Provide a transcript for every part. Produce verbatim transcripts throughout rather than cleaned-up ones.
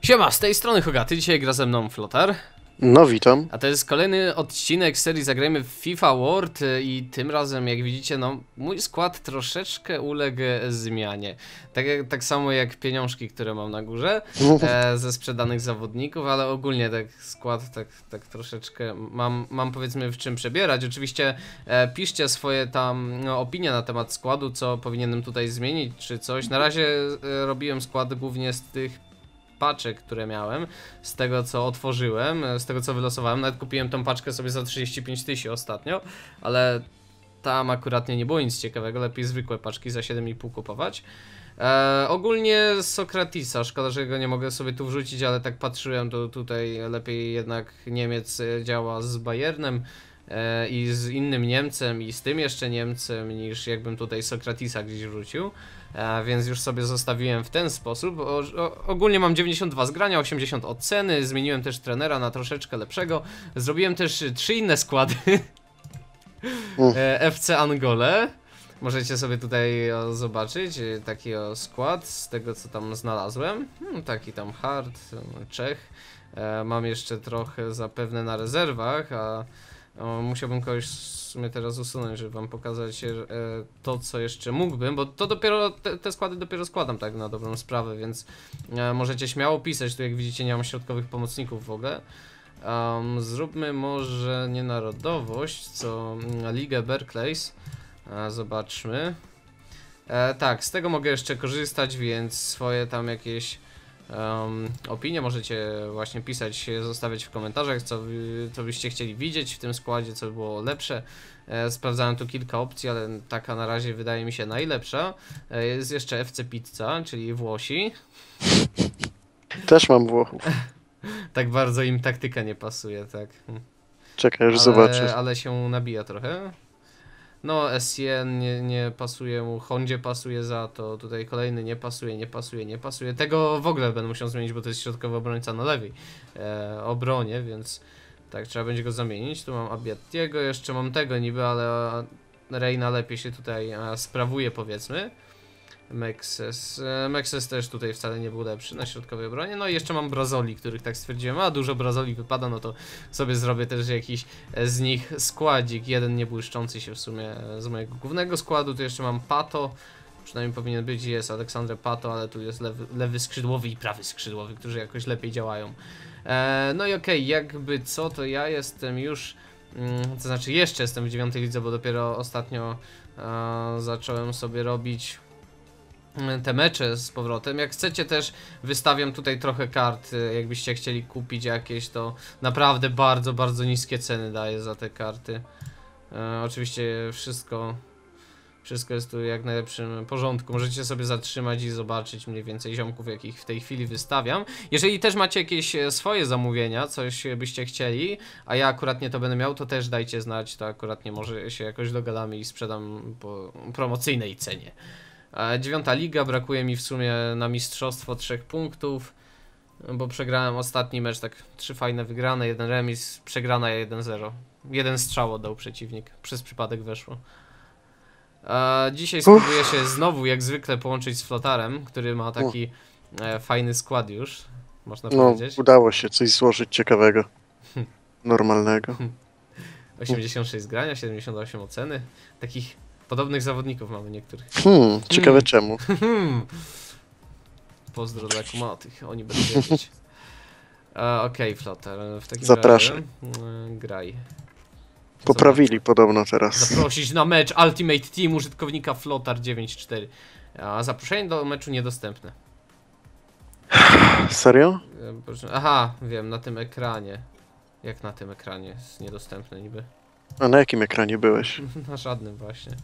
Siema, z tej strony Hogaty, dzisiaj gra ze mną Flothar. No witam. A to jest kolejny odcinek serii Zagrajmy w FIFA World i tym razem, jak widzicie, no mój skład troszeczkę uległ zmianie. Tak, jak, tak samo jak pieniążki, które mam na górze e, ze sprzedanych zawodników, ale ogólnie tak skład tak, tak troszeczkę mam, mam powiedzmy w czym przebierać. Oczywiście e, piszcie swoje tam no, opinie na temat składu, co powinienem tutaj zmienić czy coś. Na razie e, robiłem skład głównie z tych paczek, które miałem, z tego co otworzyłem, z tego co wylosowałem. Nawet kupiłem tą paczkę sobie za trzydzieści pięć tysięcy ostatnio, ale tam akurat nie było nic ciekawego, lepiej zwykłe paczki za siedem i pół kupować. Eee, ogólnie Sokratesa, szkoda, że go nie mogę sobie tu wrzucić, ale tak patrzyłem, to tutaj lepiej jednak Niemiec działa z Bayernem eee, i z innym Niemcem i z tym jeszcze Niemcem, niż jakbym tutaj Sokratesa gdzieś wrzucił. A więc już sobie zostawiłem w ten sposób. O, o, ogólnie mam dziewięćdziesiąt dwa zgrania, osiemdziesiąt oceny, zmieniłem też trenera na troszeczkę lepszego. Zrobiłem też trzy inne składy. F C Angole. Możecie sobie tutaj o, zobaczyć taki o, skład z tego co tam znalazłem. Hmm, taki tam hard, Czech. E, mam jeszcze trochę zapewne na rezerwach, a o, musiałbym kogoś mnie teraz usunąć, żeby wam pokazać e, to, co jeszcze mógłbym, bo to dopiero, te, te składy dopiero składam tak na dobrą sprawę, więc e, możecie śmiało pisać, tu jak widzicie nie mam środkowych pomocników w ogóle. Um, zróbmy może nie narodowość, co ligę Berkley's, e, zobaczmy. E, tak, z tego mogę jeszcze korzystać, więc swoje tam jakieś Um, opinie możecie właśnie pisać, zostawiać w komentarzach, co, co byście chcieli widzieć w tym składzie, co by było lepsze. E, sprawdzałem tu kilka opcji, ale taka na razie wydaje mi się najlepsza. E, jest jeszcze F C Pizza, czyli Włosi. Też mam Włochów. Tak bardzo im taktyka nie pasuje, tak. Czekaj, już ale, zobaczę. Ale się nabija trochę. No, S N nie, nie pasuje mu, Hondzie pasuje za to, tutaj kolejny nie pasuje, nie pasuje, nie pasuje. Tego w ogóle będę musiał zmienić, bo to jest środkowy obrońca na lewej e, obronie, więc tak, trzeba będzie go zamienić. Tu mam Abiatiego, jeszcze mam tego niby, ale Reyna lepiej się tutaj a, sprawuje, powiedzmy. Mekses, e, Mekses też tutaj wcale nie był lepszy na środkowej obronie. No i jeszcze mam brazoli, których tak stwierdziłem, a dużo brazoli wypada, no to sobie zrobię też jakiś z nich składzik. Jeden nie błyszczący się w sumie z mojego głównego składu. Tu jeszcze mam Pato, przynajmniej powinien być, jest Aleksandrę Pato, ale tu jest lewy, lewy skrzydłowy i prawy skrzydłowy, którzy jakoś lepiej działają. E, no i okej, okay, jakby co, to ja jestem już, mm, to znaczy jeszcze jestem w dziewiątej lidze, bo dopiero ostatnio e, zacząłem sobie robić te mecze z powrotem. Jak chcecie też wystawiam tutaj trochę kart, jakbyście chcieli kupić jakieś, to naprawdę bardzo, bardzo niskie ceny daję za te karty. E, oczywiście wszystko wszystko jest tu jak najlepszym porządku. Możecie sobie zatrzymać i zobaczyć mniej więcej ziomków, jakich w tej chwili wystawiam. Jeżeli też macie jakieś swoje zamówienia, coś byście chcieli, a ja akurat nie to będę miał, to też dajcie znać, to akurat nie może się jakoś dogadamy i sprzedam po promocyjnej cenie. Dziewiąta liga, brakuje mi w sumie na mistrzostwo trzech punktów, bo przegrałem ostatni mecz, tak trzy fajne wygrane, jeden remis, przegrana ja jeden zero. Jeden strzał oddał przeciwnik, przez przypadek weszło. A dzisiaj spróbuję się znowu jak zwykle połączyć z Flotharem, który ma taki e, fajny skład już, można no, powiedzieć. Udało się coś złożyć ciekawego, normalnego. osiemdziesiąt sześć grania, siedemdziesiąt osiem oceny, takich podobnych zawodników mamy niektórych. Hmm, ciekawe hmm. czemu. Pozdro dla kumatych, oni będą wiedzieć. E, Okej, okay, Flothar, w takim Zapraszam. razie e, graj. Poprawili Zobaczmy. podobno teraz. Zaprosić na mecz Ultimate Team użytkownika Flothar dziewięć cztery. A zaproszenie do meczu niedostępne. Serio? Aha, wiem, na tym ekranie. Jak na tym ekranie jest niedostępne niby? A na jakim ekranie byłeś? Na żadnym właśnie.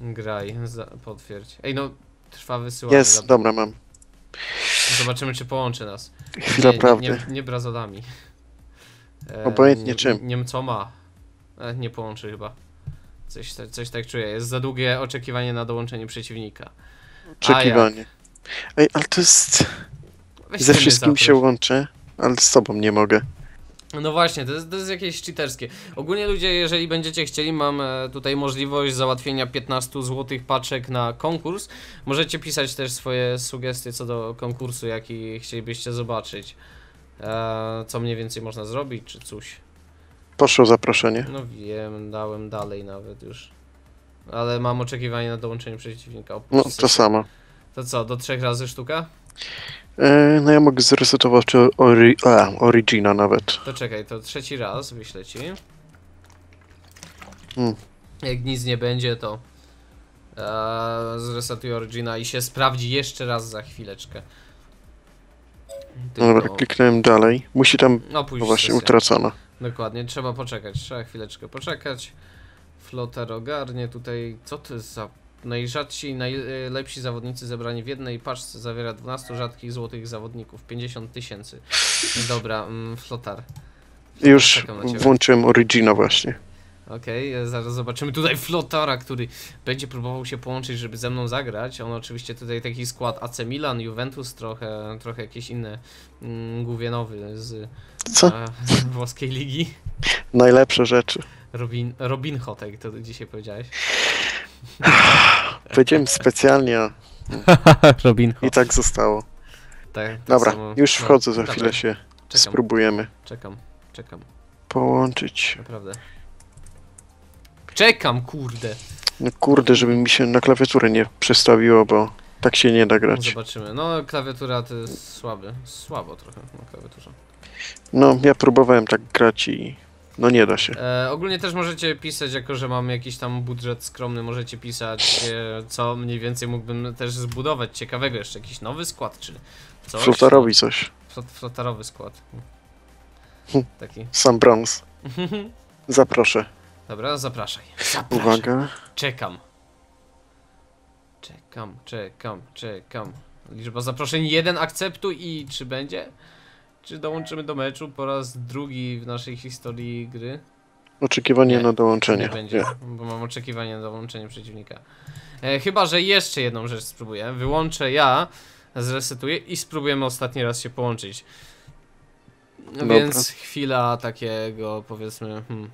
Graj, za, potwierdź. Ej no, trwa wysyłanie. Jest, Zab... dobra mam. Zobaczymy czy połączy nas. Chwila nie, prawdy. Nie, nie, nie brazolami. E, Obojętnie nie, czym. Niemcoma. E, nie połączy chyba. Coś, coś tak czuję. Jest za długie oczekiwanie na dołączenie przeciwnika. Oczekiwanie. Ej, ale to jest... Weź ze wszystkim się łączę, ale z sobą nie mogę. No właśnie, to jest, to jest jakieś cheaterskie. Ogólnie ludzie, jeżeli będziecie chcieli, mam tutaj możliwość załatwienia piętnastu złotych paczek na konkurs. Możecie pisać też swoje sugestie co do konkursu, jaki chcielibyście zobaczyć. Eee, co mniej więcej można zrobić, czy coś. Poszło zaproszenie. No wiem, dałem dalej nawet już. Ale mam oczekiwanie na dołączenie przeciwnika. O, no, to samo. To co, do trzech razy sztuka? Eee, no ja mogę zresetować ori a, Origina nawet. To czekaj, to trzeci raz wyślę ci. Hmm. Jak nic nie będzie, to eee, zresetuję Origina i się sprawdzi jeszcze raz za chwileczkę. Tylko... Dobra, kliknąłem dalej. Musi tam... No, pójść właśnie, sesja utracona. Dokładnie, trzeba poczekać, trzeba chwileczkę poczekać. Flothar ogarnie tutaj, co to jest za... Najrzadsi i najlepsi zawodnicy zebrani w jednej paczce, zawiera dwunastu rzadkich złotych zawodników, pięćdziesiąt tysięcy. Dobra, mm, Flothar. Już włączyłem Origina właśnie. Okej, okay, zaraz zobaczymy tutaj Flothara, który będzie próbował się połączyć, żeby ze mną zagrać. On oczywiście tutaj taki skład A C Milan, Juventus, trochę, trochę jakieś inne mm, gównianowy z Co? A, włoskiej ligi. Najlepsze rzeczy. Robin, Robin Hotek, to dzisiaj powiedziałeś. Powiedziałem specjalnie. Robin Hotek. I tak zostało. Tak, tak. Dobra, samo... już wchodzę, za chwilę się czekam. Spróbujemy. Czekam, czekam. Połączyć. Naprawdę. Czekam, kurde. No kurde, żeby mi się na klawiaturę nie przestawiło, bo tak się nie da grać. Zobaczymy. No klawiatura to jest słaby. Słabo trochę na klawiaturze. No ja próbowałem tak grać i no nie da się. E, ogólnie też możecie pisać, jako że mam jakiś tam budżet skromny, możecie pisać e, co mniej więcej mógłbym też zbudować ciekawego jeszcze. Jakiś nowy skład czy coś. Flotarowi coś. Flotarowy skład. Hm. Taki. Sam brąz. Zaproszę. Dobra, zapraszaj. Zapraszaj. Uwaga. Czekam. Czekam, czekam, czekam. Liczba zaproszeń jeden, akceptuj i czy będzie? Czy dołączymy do meczu po raz drugi w naszej historii gry? Oczekiwanie nie, na dołączenie. Nie będzie, nie. Bo mam oczekiwanie na dołączenie przeciwnika. E, chyba że jeszcze jedną rzecz spróbuję. Wyłączę ja, zresetuję i spróbujemy ostatni raz się połączyć. No więc chwila takiego, powiedzmy... Hmm.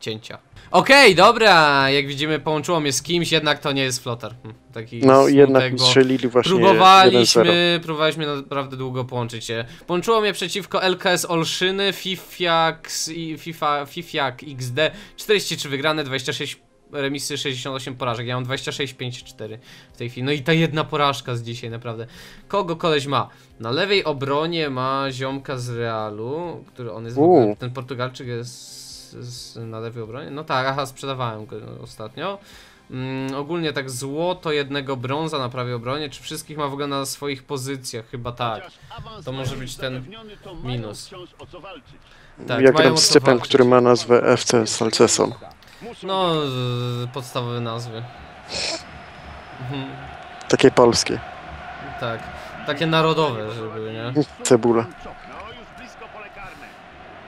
Cięcia. Okej, okay, dobra, jak widzimy połączyło mnie z kimś, jednak to nie jest Flothar. Taki no jednak strzelili właśnie próbowaliśmy, próbowaliśmy naprawdę długo połączyć się. Połączyło mnie przeciwko L K S Olszyny, FIFA, FIFA, FIFA X D, czterdzieści trzy wygrane, dwadzieścia sześć remisy, sześćdziesiąt osiem porażek. Ja mam dwadzieścia sześć, pięć, cztery w tej chwili. No i ta jedna porażka z dzisiaj naprawdę. Kogo koleś ma? Na lewej obronie ma ziomka z Realu, który on jest w ogóle, ten Portugalczyk jest... Z, na lewej obronie. No tak, aha, sprzedawałem go ostatnio. Mm, ogólnie tak złoto, jednego brąza na prawej obronie. Czy wszystkich ma w ogóle na swoich pozycjach? Chyba tak. To może być ten minus. Tak, jak tam Szczepan, który ma nazwę F C Salceson. No, podstawowe nazwy. Takie polskie. Tak, takie narodowe, żeby, nie? Cebula.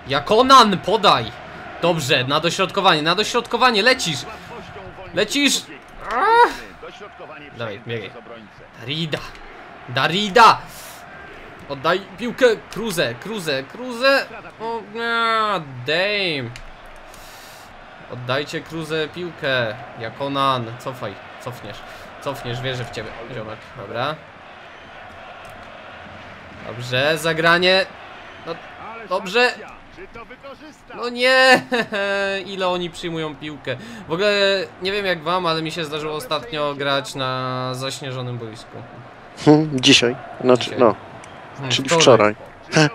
Jakonan, podaj! Dobrze, na dośrodkowanie, na dośrodkowanie, lecisz! Lecisz! Aaaa! Dawaj, biegaj. Darida! Darida! Oddaj piłkę! Cruze, Cruze, Cruze! O, a, damn! Oddajcie Cruze piłkę! Jakonan, cofaj, cofniesz. Cofniesz, wierzę w ciebie, ziomek. Dobra. Dobrze, zagranie. No, dobrze! No nie, ile oni przyjmują piłkę. W ogóle nie wiem jak wam, ale mi się zdarzyło ostatnio grać na zaśnieżonym boisku. Hmm, dzisiaj, znaczy dzisiaj. No, hmm, czyli wczoraj. wczoraj.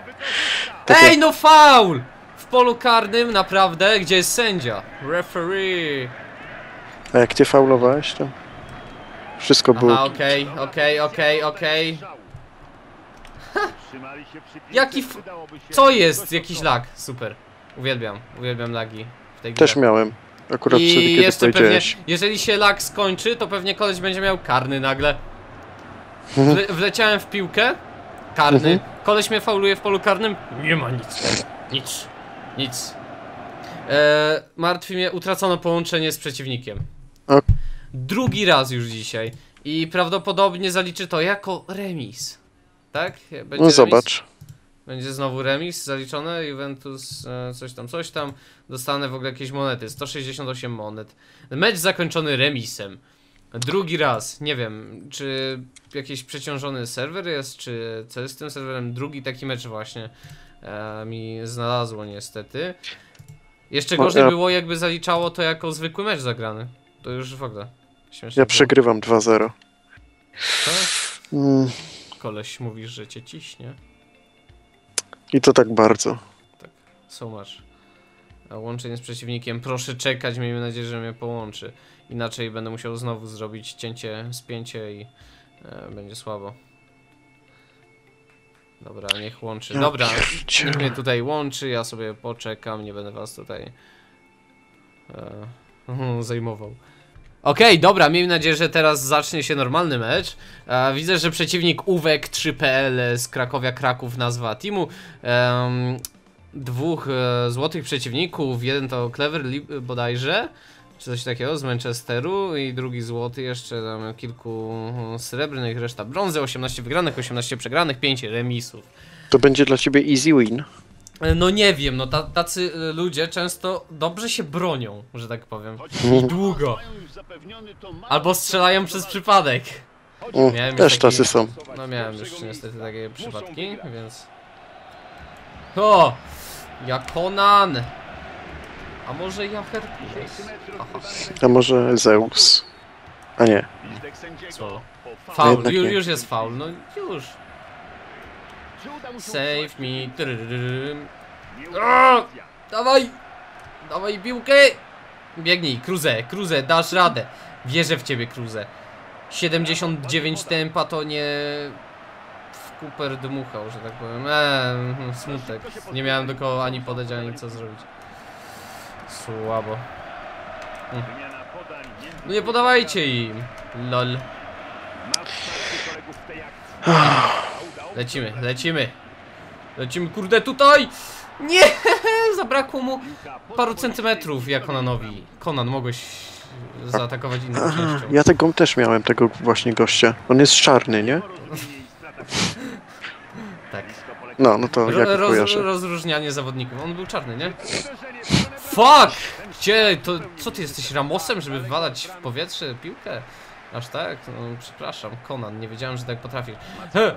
Ej, no faul! W polu karnym naprawdę, gdzie jest sędzia? Referee. A jak ty faulowałeś to? Wszystko było. Aha, okej, okay, okej, okay, okej, okay, okej. Okay. Jaki f... Co jest? Jakiś lag. Super. Uwielbiam. Uwielbiam lagi w tej grze. Też miałem. Akurat I wtedy, jeszcze kiedy pewnie, jeżeli się lag skończy, to pewnie koleś będzie miał karny nagle. Wle wleciałem w piłkę. Karny. Koleś mnie fauluje w polu karnym. Nie ma nic. Nic. Nic. Eee, martwi mnie, utracono połączenie z przeciwnikiem. Drugi raz już dzisiaj. I prawdopodobnie zaliczy to jako remis. Tak? Będzie no remis? Zobacz. Będzie znowu remis zaliczone, Juventus coś tam, coś tam. Dostanę w ogóle jakieś monety, sto sześćdziesiąt osiem monet. Mecz zakończony remisem. Drugi raz, nie wiem, czy jakiś przeciążony serwer jest, czy co jest z tym serwerem. Drugi taki mecz właśnie e, mi znalazło niestety. Jeszcze gorzej było, jakby zaliczało to jako zwykły mecz zagrany. To już w ogóle śmieszne. Ja przegrywam dwa zero. Co? Mm. Koleś, mówisz, że cię ciśnie. I to tak bardzo. Tak, so much. Łączenie z przeciwnikiem. Proszę czekać, miejmy nadzieję, że mnie połączy. Inaczej będę musiał znowu zrobić cięcie, spięcie i e, będzie słabo. Dobra, niech łączy. Dobra, niech mnie tutaj łączy, ja sobie poczekam, nie będę was tutaj e, zajmował. Okej, okay, dobra, miejmy nadzieję, że teraz zacznie się normalny mecz. e, Widzę, że przeciwnik Uwek trzy P L z Krakowa, Kraków, nazwa teamu. e, Dwóch e, złotych przeciwników, jeden to Clever bodajże, czy coś takiego z Manchesteru, i drugi złoty jeszcze, tam kilku srebrnych, reszta brązy, osiemnaście wygranych, osiemnaście przegranych, pięć remisów. To będzie dla ciebie easy win? No nie wiem, no tacy ludzie często dobrze się bronią, że tak powiem, i długo. Albo strzelają przez przypadek. O, miałem też taki, tacy są. No miałem już niestety takie przypadki, więc... O! Jakonan! A może ja Herkules? A może Zeus? A nie. Co? Faul, no ju, już jest faul, no już. Save me. O! Dawaj! Dawaj piłkę! Biegnij, Cruze, Cruze, dasz radę. Wierzę w ciebie, Cruze. siedemdziesiąt dziewięć tempa to nie... Cooper dmuchał, że tak powiem. Eee, smutek. Nie miałem do kogo ani podać, ani co zrobić. Słabo. Hm. No nie podawajcie im. Lol. Lecimy, lecimy. Lecimy, kurde, tutaj! Nie! Zabrakło mu paru centymetrów, jak Conanowi. Conan, mogłeś zaatakować inną częścią. Ja tego też miałem, tego właśnie gościa. On jest czarny, nie? Tak. No, no to jak Roz, kojarzę. Rozróżnianie zawodników. On był czarny, nie? Fuck! Gdzie? To, co ty jesteś Ramosem, żeby wywalać w powietrze piłkę? Aż tak? No, przepraszam, Conan, nie wiedziałem, że tak potrafisz. He,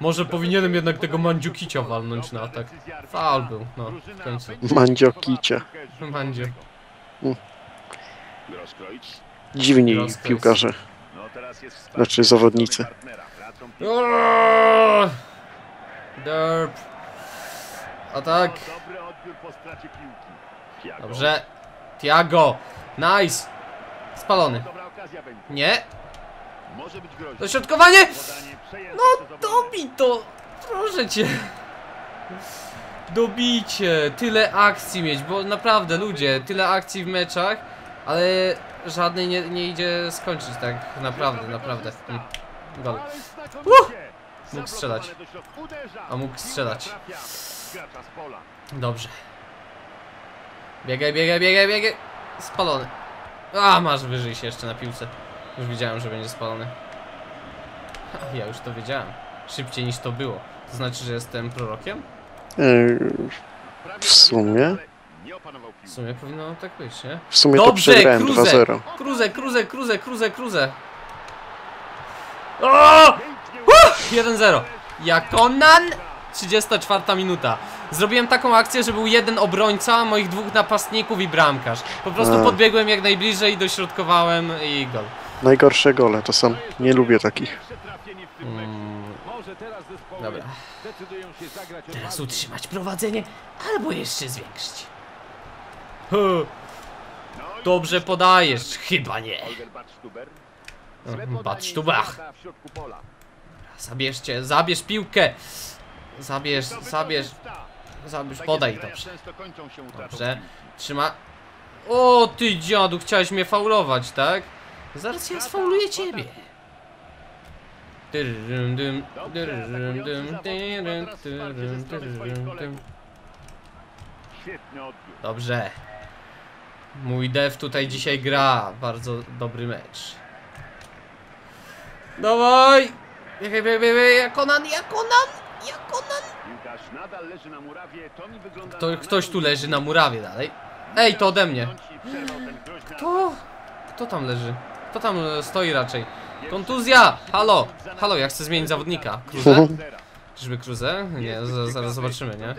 może powinienem jednak tego Mandżukicia walnąć na atak. Faul był, no, w końcu. Mandżukicia. Mandzio. Mm. Dziwni Groskreuz. Piłkarze. Znaczy zawodnicy. Oooo! Derp. Atak. Dobrze. Tiago. Nice. Spalony. Nie. Dośrodkowanie. No dobij to. Proszę cię. Dobicie. Tyle akcji mieć, bo naprawdę ludzie, tyle akcji w meczach, ale żadnej nie, nie idzie skończyć tak naprawdę, naprawdę. Hmm. Gol. Uh! Mógł strzelać. A mógł strzelać. Dobrze. Biegaj, biegaj, biegaj, biegaj. Spalony. A, masz wyżej się jeszcze na piłce. Już wiedziałem, że będzie spalony. Ha, ja już to wiedziałem. Szybciej niż to było. To znaczy, że jestem prorokiem? Yy, w sumie. W sumie powinno tak być, nie? W sumie dobrze, to przegrałem dwa zero. Cruze, Cruze, Cruze, Cruze, Cruze. O! jeden zero. Jakonan. trzydziesta czwarta minuta. Zrobiłem taką akcję, że był jeden obrońca, moich dwóch napastników i bramkarz. Po prostu A. podbiegłem jak najbliżej, dośrodkowałem i gol. Najgorsze gole to są. Nie lubię takich. Hmm. Dobra. Teraz utrzymać prowadzenie albo jeszcze zwiększyć. Huh. Dobrze podajesz. Chyba nie. Badstuber. Zabierzcie, zabierz piłkę. Zabierz, zabierz. Zabierz, podaj, dobrze. Dobrze, trzyma. O ty dziadu, chciałeś mnie faulować, tak? Zaraz ja sfauluję ciebie. Dobrze. Mój dev tutaj dzisiaj gra. Bardzo dobry mecz. Dawaj! Biegaj, biegaj, biegaj, Jakonan, Jakonan, Jakonan! To ktoś tu leży na murawie dalej. Ej, to ode mnie. Kto? Kto tam leży? Kto tam stoi raczej? Kontuzja! Halo! Halo, ja chcę zmienić zawodnika. Cruze? Czyżby Cruze? Nie, zaraz zobaczymy, nie?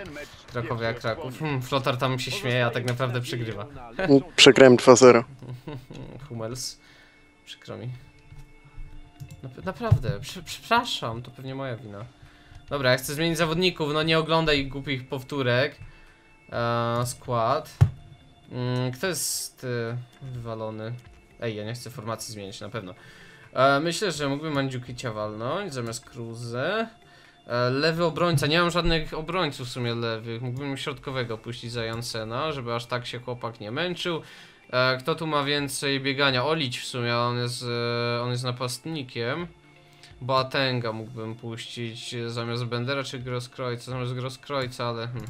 Krakowie, Kraków. Hmm, Flothar tam się śmieje, a tak naprawdę przegrywa. Przegrałem dwa zero. Hummels. Przykro mi. Naprawdę, przepraszam, to pewnie moja wina. Dobra, ja chcę zmienić zawodników, no nie oglądaj głupich powtórek. Eee, skład. Mm, kto jest e, wywalony? Ej, ja nie chcę formacji zmienić, na pewno. E, myślę, że mógłbym Mandżukicia walnąć zamiast Cruze. E, lewy obrońca, nie mam żadnych obrońców w sumie lewych. Mógłbym środkowego puścić za Jansena, żeby aż tak się chłopak nie męczył. E, kto tu ma więcej biegania? Olić w sumie, on jest, e, on jest napastnikiem. Boatenga mógłbym puścić zamiast Bendera czy Groskrojca, zamiast Groskrojca, ale... Hm.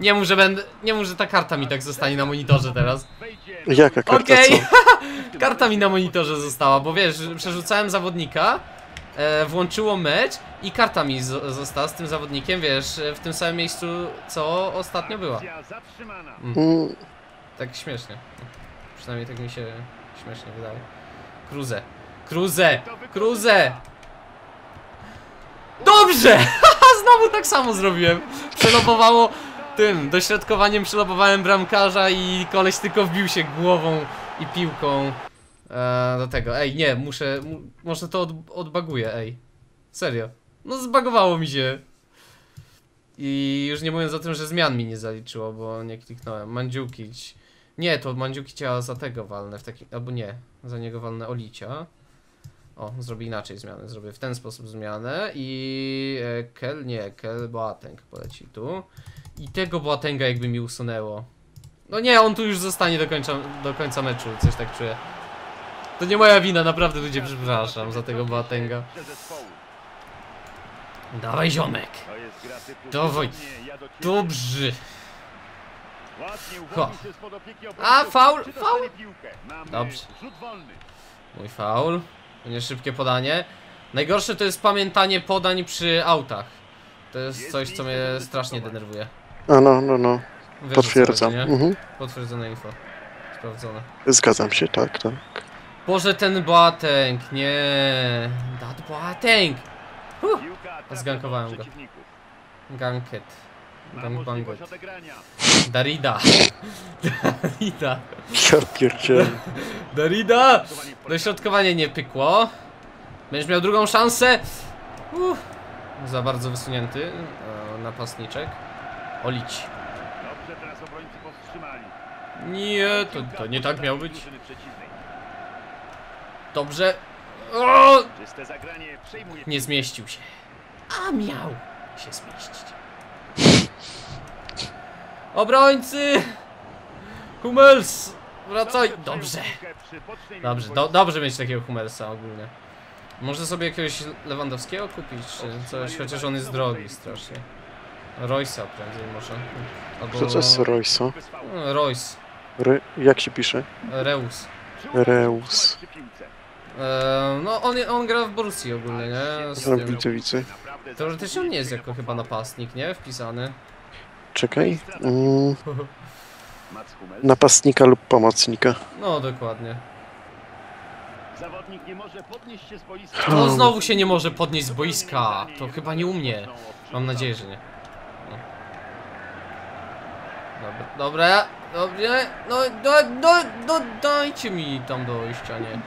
Nie mów, że będę... Nie mów, że ta karta mi tak zostanie na monitorze teraz. Jaka karta? Okej, okay. Karta mi na monitorze została, bo wiesz, przerzucałem zawodnika, e, włączyło mecz i karta mi została z tym zawodnikiem, wiesz, w tym samym miejscu, co ostatnio była. Mm. Tak śmiesznie. Przynajmniej tak mi się śmiesznie wydaje. Cruze. Cruze! Cruze! Dobrze! Znowu tak samo zrobiłem. Przelopowało tym dośrodkowaniem, przelopowałem bramkarza i koleś tylko wbił się głową i piłką eee, do tego. Ej, nie, muszę. Może to od, odbaguję, ej. Serio. No zbagowało mi się. I już nie mówiąc o tym, że zmian mi nie zaliczyło, bo nie kliknąłem. Mandžukić. Nie, to Mandžukicia za tego walnę w takim. Albo nie, za niego walnę Olicia. O, zrobię inaczej zmianę, zrobię w ten sposób zmianę i... E, Kehl, nie, Kehl, Boateng poleci tu. I tego Boatenga jakby mi usunęło. No nie, on tu już zostanie do końca, do końca meczu, coś tak czuję. To nie moja wina, naprawdę ludzie, przepraszam za tego Boatenga. Dawaj ziomek. Dawaj. Dobrze. Ho. A, faul, faul. Dobrze. Mój faul. Nie szybkie podanie. Najgorsze to jest pamiętanie podań przy autach. To jest coś, co mnie strasznie denerwuje. A no, no, no. Wiesz, potwierdzam. Chodzi, mhm. Potwierdzone info. Sprawdzone. Zgadzam się, tak, tak. Boże, ten Boateng, nie. That Boateng. Huh. Zgankowałem go. Ganket. Gangbanget. Darida. Darida. Darida! Dośrodkowanie nie pykło. Będziesz miał drugą szansę. Uff. Za bardzo wysunięty e, napastniczek. Olić. Nie, to, to nie tak miał być. Dobrze. O! Nie zmieścił się. A miał się zmieścić. Obrońcy! Hummels! Wracaj! Dobrze! Dobrze, do, dobrze mieć takiego Hummelsa ogólnie. Może sobie jakiegoś Lewandowskiego kupić, czy coś, chociaż on jest drogi strasznie. Royce'a prędzej może. Albo... Co jest Royce'a? Royce. Re, jak się pisze? Reus. Reus. E, no on, on gra w Borussii ogólnie, nie? Z tym... Widzę, teoretycznie on nie jest jako chyba napastnik, nie? Wpisany. Czekaj. Mm. Napastnika lub pomocnika. No dokładnie. No znowu się nie może podnieść z boiska. To chyba nie u mnie. Mam nadzieję, że nie. No. Dobra, dobra, dobra. No, do, do, do, dajcie mi tam dojść, a nie.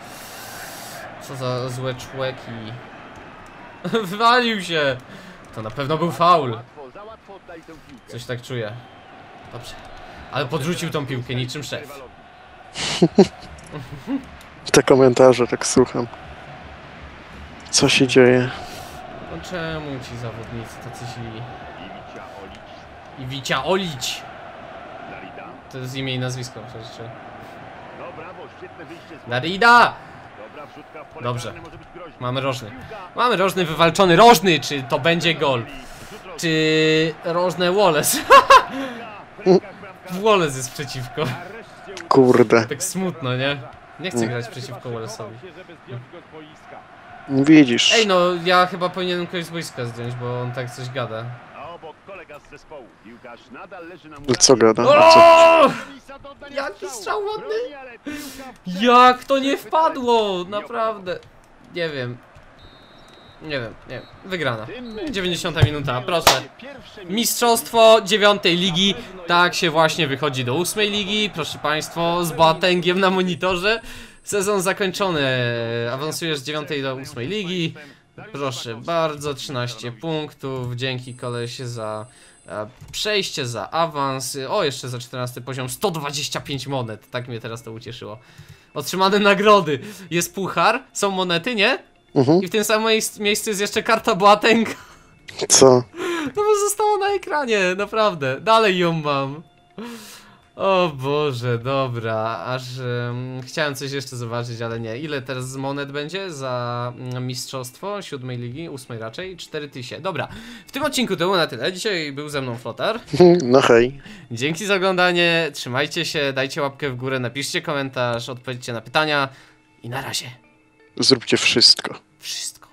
Co za złe człeki. Wywalił się. To na pewno był faul. Coś tak czuję. Dobrze. Ale podrzucił tą piłkę niczym szef. Te komentarze tak słucham. Co się dzieje? No czemu ci zawodnicy tacy źli? Iwicia Olić. To jest imię i nazwisko przecież. Darida! Dobrze. Mamy Rożny. Mamy Rożny wywalczony. Rożny! Czy to będzie gol? Czy Rożne Wallace? Wallace jest przeciwko. Kurde. Tak smutno, nie? Nie chcę grać przeciwko Wallace'owi. Widzisz. Ej, no ja chyba powinienem kogoś z boiska zdjąć, bo on tak coś gada. Co gada? Co? Jaki strzał ładny! Jak to nie wpadło! Naprawdę! Nie wiem. Nie wiem, nie wiem. Wygrana. dziewięćdziesiąta minuta, proszę. Mistrzostwo dziewiątej ligi. Tak się właśnie wychodzi do ósmej ligi. Proszę państwo, z Boatengiem na monitorze. Sezon zakończony. Awansujesz z dziewiątej do ósmej ligi. Proszę bardzo, trzynaście punktów. Dzięki koleś za przejście, za awans. O, jeszcze za czternasty poziom sto dwadzieścia pięć monet. Tak mnie teraz to ucieszyło. Otrzymane nagrody. Jest puchar, są monety, nie? Mhm. I w tym samym miejscu jest jeszcze karta Boatenga. Co? No bo zostało na ekranie, naprawdę. Dalej ją mam. O Boże, dobra. Aż um, chciałem coś jeszcze zobaczyć, ale nie. Ile teraz monet będzie za mistrzostwo siódmej ligi, ósmej raczej? cztery tysiące. Dobra, w tym odcinku to było na tyle. Dzisiaj był ze mną Flothar. No hej. Dzięki za oglądanie. Trzymajcie się, dajcie łapkę w górę, napiszcie komentarz, odpowiedzcie na pytania. I na razie. Zróbcie wszystko. Wszystko.